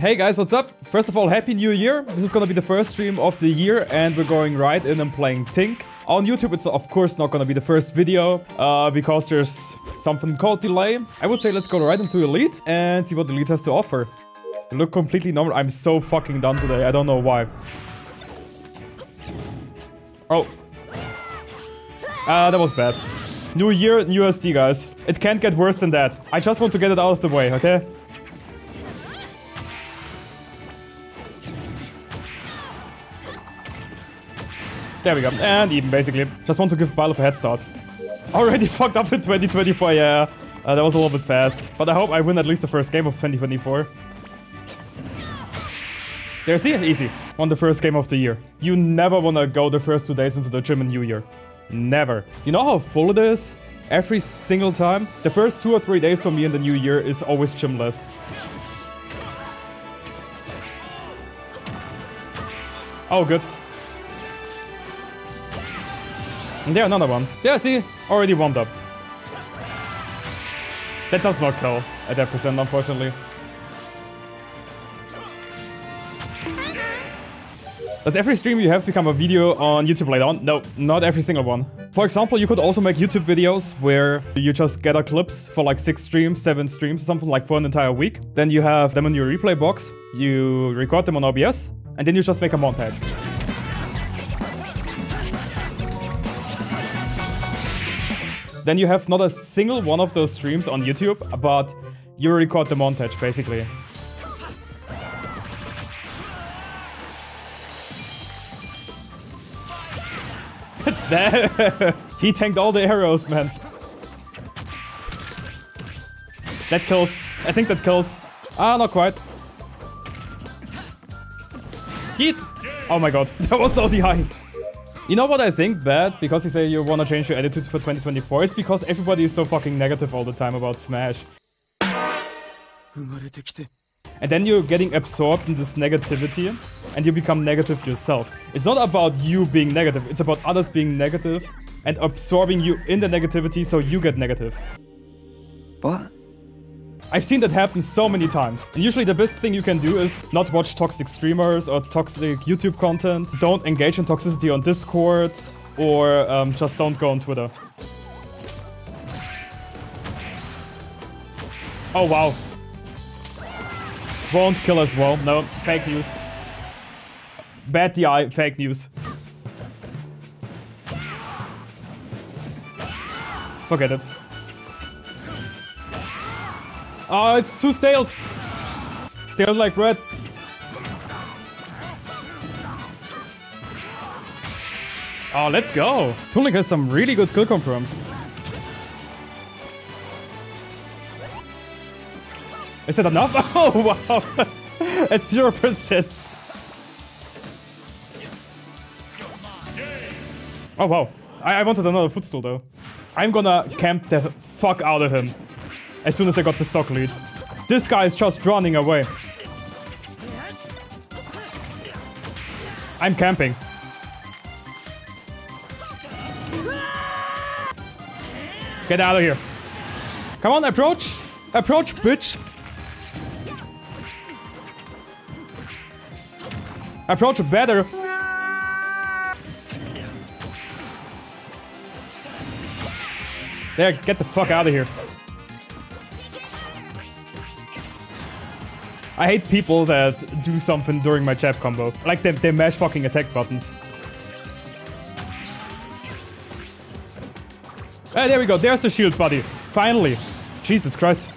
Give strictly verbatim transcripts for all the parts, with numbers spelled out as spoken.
Hey guys, what's up? First of all, Happy New Year! This is gonna be the first stream of the year and we're going right in and playing Tink. On YouTube, it's of course not gonna be the first video uh, because there's something called delay. I would say let's go right into Elite and see what Elite has to offer. I look completely normal. I'm so fucking done today. I don't know why. Oh. Ah, uh, that was bad. New year, new S D, guys. It can't get worse than that. I just want to get it out of the way, okay? There we go. And even, basically. Just want to give Byleth a head start. Already fucked up in twenty twenty-four, yeah. Uh, that was a little bit fast. But I hope I win at least the first game of twenty twenty-four. There, see? Easy. Won the first game of the year. You never want to go the first two days into the gym in New Year. Never. You know how full it is? Every single time. The first two or three days for me in the New Year is always gymless. Oh, good. And there, another one. There, see? Already wound up. That does not kill at that percent, unfortunately. Does every stream you have become a video on YouTube later on? No, not every single one. For example, you could also make YouTube videos where you just gather clips for like six streams, seven streams, something like for an entire week. Then you have them in your replay box, you record them on O B S, and then you just make a montage. Then you have not a single one of those streams on YouTube, but you record the montage, basically. He tanked all the arrows, man. That kills. I think that kills. Ah, not quite. Yeet. Oh my god, that was so D I. You know what I think, bad? Because you say you want to change your attitude for twenty twenty-four, it's because everybody is so fucking negative all the time about Smash. And then you're getting absorbed in this negativity, and you become negative yourself. It's not about you being negative, it's about others being negative and absorbing you in the negativity so you get negative. What? I've seen that happen so many times. And usually the best thing you can do is not watch toxic streamers or toxic YouTube content. Don't engage in toxicity on Discord, or um, just don't go on Twitter. Oh wow. Won't kill as well. No, fake news. Bad D I, fake news. Forget it. Oh, it's too staled. Staled like bread. Oh, let's go. Toon Link has some really good kill confirms. Is that enough? Oh, wow. It's zero percent. Oh, wow. I, I wanted another footstool, though. I'm gonna camp the fuck out of him as soon as I got the stock lead. This guy is just running away. I'm camping. Get out of here. Come on, approach. Approach, bitch. Approach better. There, get the fuck out of here. I hate people that do something during my jab combo. Like they, they mash fucking attack buttons. Ah, there we go. There's the shield, buddy. Finally. Jesus Christ.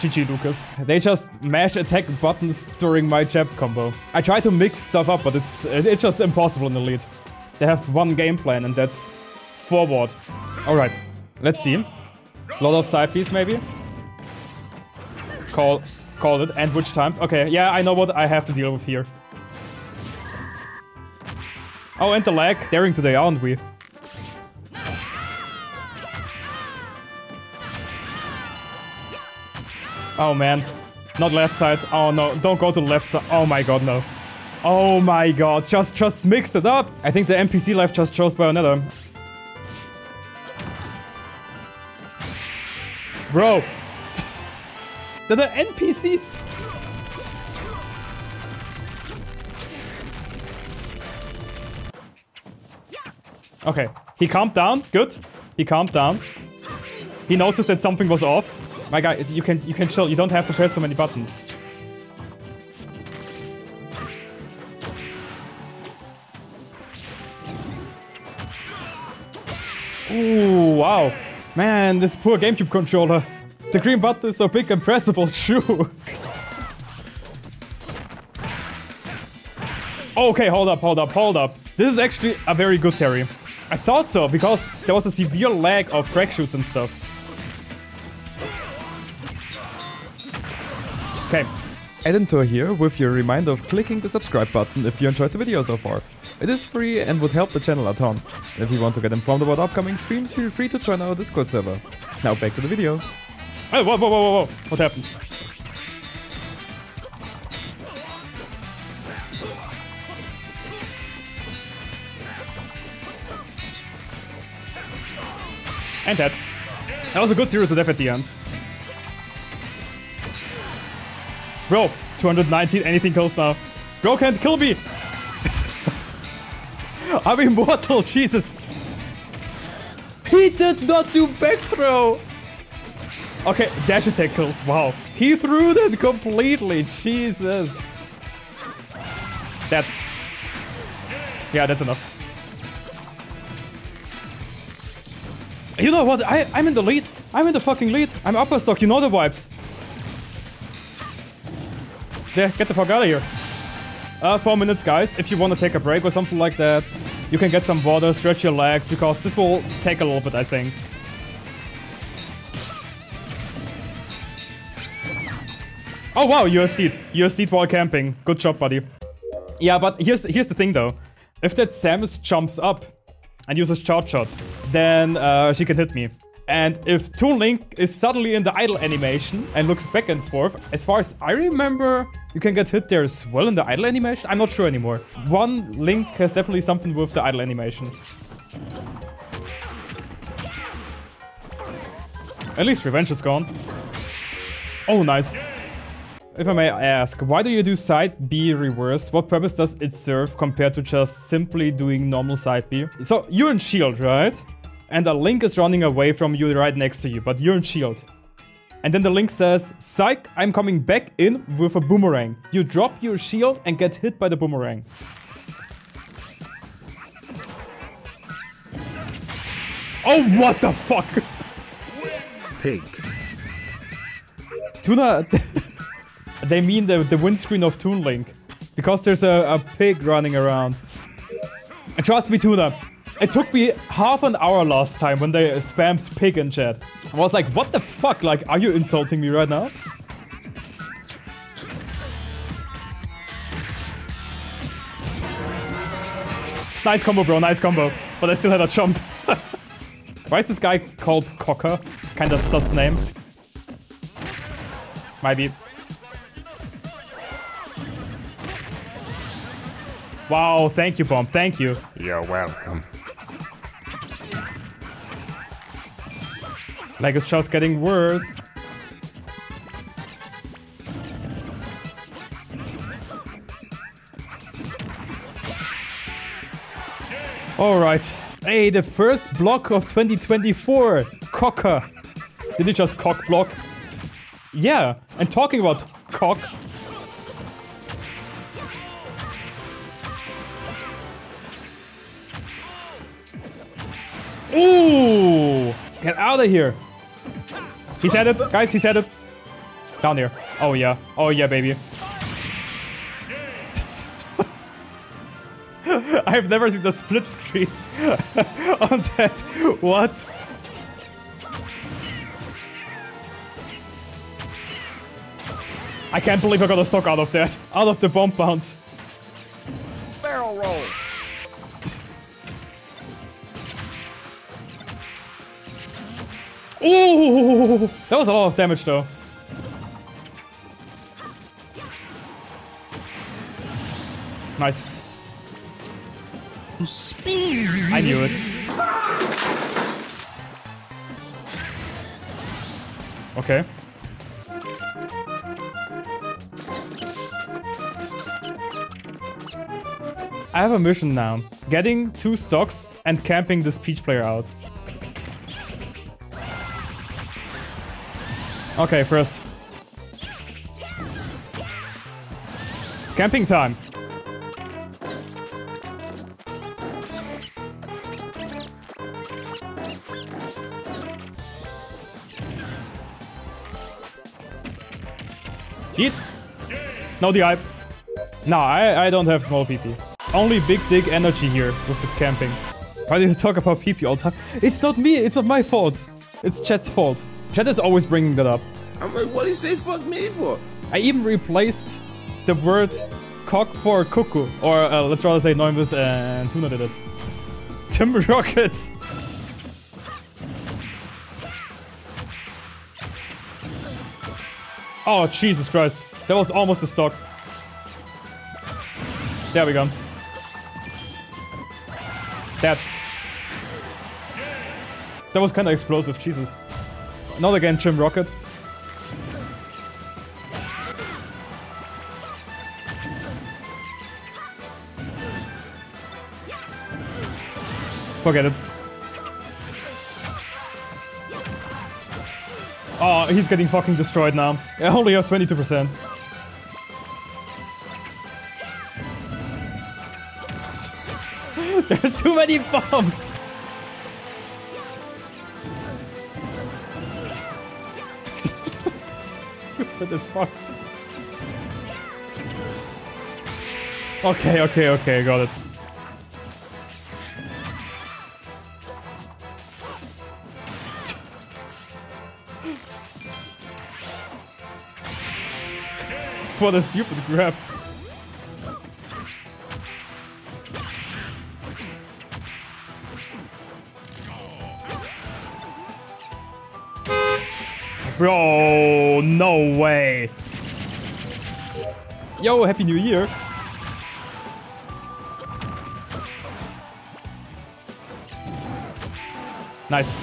G G, Lucas. They just mash attack buttons during my jab combo. I try to mix stuff up, but it's it's just impossible in Elite. They have one game plan, and that's forward. All right, let's see. A lot of side Bs, maybe. Call, call it. And which times? Okay, yeah, I know what I have to deal with here. Oh, and the lag. Daring today, aren't we? Oh man, not left side. Oh no, don't go to the left side. Oh my god, no. Oh my god, just just mixed it up. I think the N P C life just chose Bayonetta. Bro. They're the N P Cs. Okay, he calmed down. Good. He calmed down. He noticed that something was off. My guy, you can you can chill. You don't have to press so many buttons. Ooh, wow. Man, this poor GameCube controller. The green button is so big and pressable, true. Okay, hold up, hold up, hold up. This is actually a very good Terry. I thought so, because there was a severe lack of crack shoots and stuff. Okay. Add into here with your reminder of clicking the subscribe button if you enjoyed the video so far. It is free and would help the channel a ton. And if you want to get informed about upcoming streams, feel free to join our Discord server. Now back to the video. Oh, whoa, whoa, whoa, whoa, what happened? And that. That was a good zero to death at the end. Bro, two hundred nineteen, anything goes now. Bro can't kill me! I'm immortal, Jesus! He did not do back throw! Okay, dash attack kills, wow. He threw that completely, Jesus! That. Yeah, that's enough. You know what? I, I'm in the lead. I'm in the fucking lead. I'm upper stock. You know the vibes. There, get the fuck out of here. Uh, four minutes, guys. If you want to take a break or something like that, you can get some water, stretch your legs, because this will take a little bit, I think. Oh, wow, U S D'd. U S D'd while camping. Good job, buddy. Yeah, but here's, here's the thing, though. If that Samus jumps up and uses Charge Shot, then uh, she can hit me. And if Toon Link is suddenly in the idle animation and looks back and forth, as far as I remember, you can get hit there as well in the idle animation. I'm not sure anymore. One Link has definitely something with the idle animation. At least revenge is gone. Oh, nice. If I may ask, why do you do side B reverse? What purpose does it serve compared to just simply doing normal side B? So you're in shield, right? And the Link is running away from you right next to you, but you're in shield. And then the Link says, psych, I'm coming back in with a boomerang. You drop your shield and get hit by the boomerang. Oh, what the fuck? Pig. Tuna... They mean the, the windscreen of Toon Link, because there's a, a pig running around. And trust me, Tuna, it took me half an hour last time when they spammed pig in chat. I was like, what the fuck? Like, are you insulting me right now? Nice combo, bro. Nice combo. But I still had a jump. Why is this guy called Cocker? Kinda sus name. Maybe. Wow, thank you, Bomb. Thank you. You're welcome. Like, it's just getting worse. All right. Hey, the first block of twenty twenty-four. Cocker. Did it just cock block? Yeah. And talking about cock. Ooh! Get out of here! He said it, guys, he said it. Down here. Oh yeah. Oh yeah, baby. I've never seen the split screen on that. What? I can't believe I got a stock out of that. Out of the bomb bounce. Barrel roll. Ooh, that was a lot of damage, though. Nice. I knew it. Okay. I have a mission now. Getting two stocks and camping this Peach player out. Okay, first. Camping time. Eat. No D I. No, I, I don't have small P P. Only big dick energy here with the camping. Why do you talk about P P all the time? It's not me, it's not my fault. It's chat's fault. Chat is always bringing that up. I'm like, what do you say fuck me for? I even replaced the word cock for cuckoo. Or uh, let's rather say Noimbus and Tuna did it. Tim Rockets. Oh, Jesus Christ. That was almost a stock. There we go. That. That was kind of explosive, Jesus. Not again, Jim Rocket. Forget it. Oh, he's getting fucking destroyed now. I only have twenty-two percent. There are too many bombs! Stupid as fuck. Okay, okay, okay, got it. What a stupid grab. Bro, no way. Yo, Happy New Year. Nice.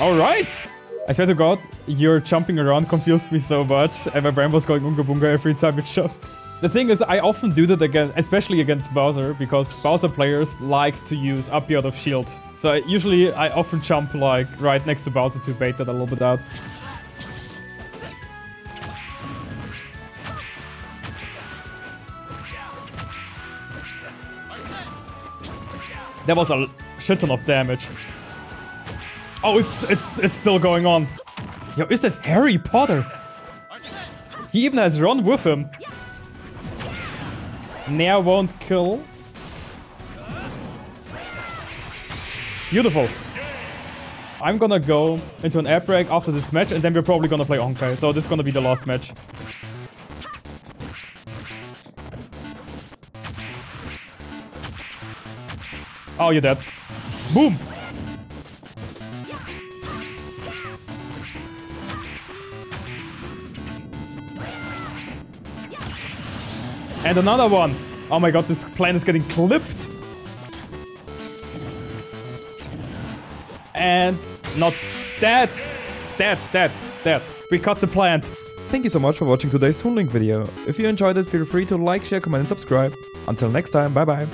All right. I swear to God, your jumping around confused me so much, and my brain was going unga bunga every time it jumped. The thing is, I often do that again, especially against Bowser, because Bowser players like to use Up B out of shield. So I, usually, I often jump like right next to Bowser to bait that a little bit out. That was a shit ton of damage. Oh, it's it's it's still going on. Yo, is that Harry Potter? He even has Ron with him. Nair won't kill. Beautiful. I'm gonna go into an air break after this match, and then we're probably gonna play Honkai. So this is gonna be the last match. Oh, you're dead. Boom. And another one! Oh my god, this plane is getting clipped! And... not... dead! Dead, dead, dead. We cut the plant. Thank you so much for watching today's Toon Link video. If you enjoyed it, feel free to like, share, comment and subscribe. Until next time, bye bye!